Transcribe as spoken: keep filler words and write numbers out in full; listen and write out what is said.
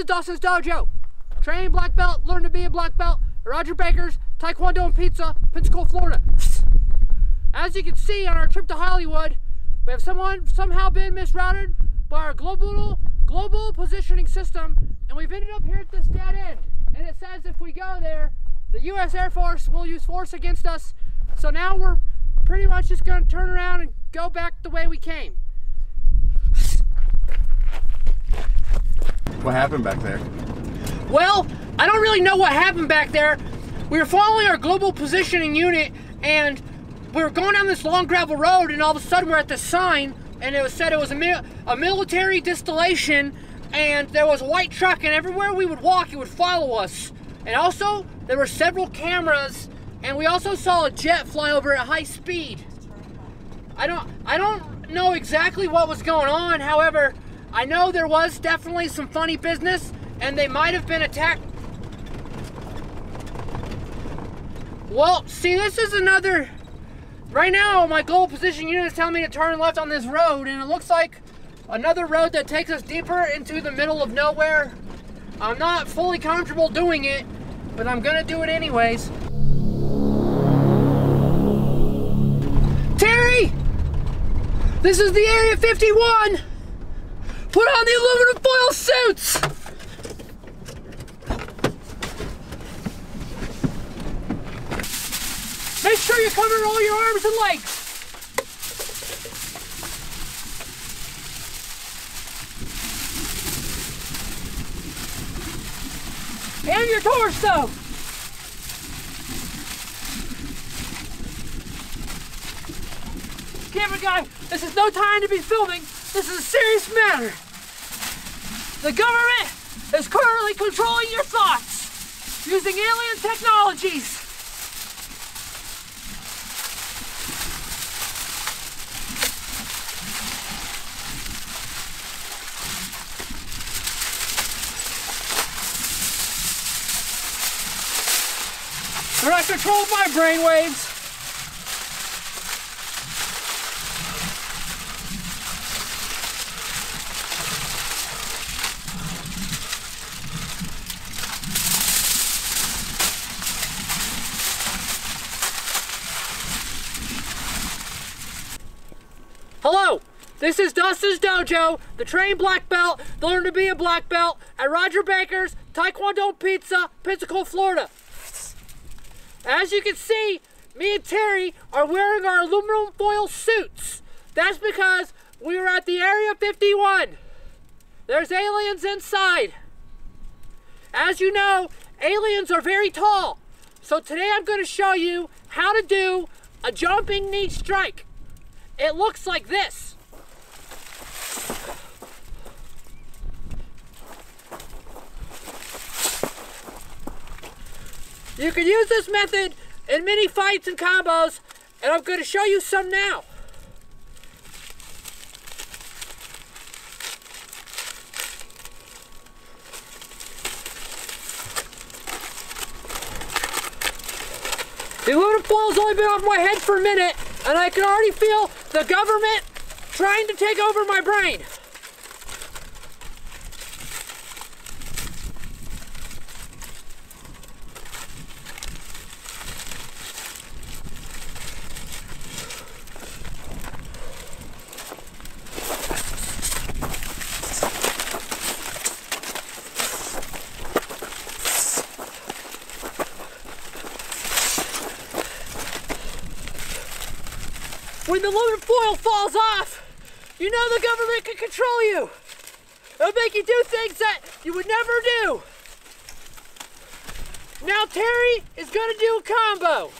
is Dustin's Dojo. Train black belt, learn to be a black belt. Roger Baker's Taekwondo and Pizza, Pensacola, Florida. As you can see on our trip to Hollywood, we have someone somehow been misrouted by our global global positioning system, and we've ended up here at this dead end. And it says if we go there, the U S Air Force will use force against us. So now we're pretty much just going to turn around and go back the way we came. What happened back there? Well, I don't really know what happened back there. We were following our global positioning unit, and we were going down this long gravel road, and all of a sudden we're at this sign, and it was said it was a, mi a military distillation, and there was a white truck, and everywhere we would walk, it would follow us. And also, there were several cameras, and we also saw a jet fly over at high speed. I don't, I don't know exactly what was going on. However, I know there was definitely some funny business, and they might have been attacked. Well, see, this is another. Right now, my global position unit is telling me to turn left on this road, and it looks like another road that takes us deeper into the middle of nowhere. I'm not fully comfortable doing it, but I'm gonna do it anyways. Terry! This is the Area fifty-one! Put on the aluminum foil suits! Make sure you're covering all your arms and legs. And your torso. Camera guy, this is no time to be filming. This is a serious matter. The government is currently controlling your thoughts using alien technologies. They're not controlled by brain waves. Hello, this is Dustin's Dojo, the trained black belt, the learn to be a black belt, at Roger Baker's Taekwondo Pizza, Pensacola, Florida. As you can see, me and Terry are wearing our aluminum foil suits. That's because we were at the Area fifty-one. There's aliens inside. As you know, aliens are very tall. So today I'm going to show you how to do a jumping knee strike. It looks like this. You can use this method in many fights and combos, and I'm going to show you some now. The aluminum foil's only been off my head for a minute, and I can already feel the government trying to take over my brain. When the aluminum foil falls off, you know the government can control you. It'll make you do things that you would never do. Now Terry is gonna do a combo.